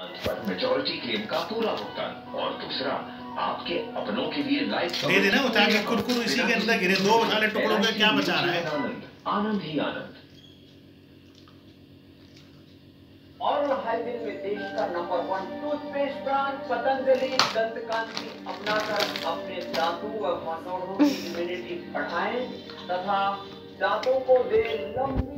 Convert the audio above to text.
पर majority claim का पूरा भुगतान और दूसरा आपके अपनों के लिए लाइफ दे देना। उतार के कुरकुर इसी के अंदर गिरे दो वाले टुकड़ों का क्या बचा रहा है। आनंद ही आनंद। और हाईवे में देश का number 1 toothpaste brand Patanjali Dant Kanti अपनाकर अपने दांतों व मसौढ़ों की इम्यूनिटी बढ़ाएं तथा दांतों को दे लंबी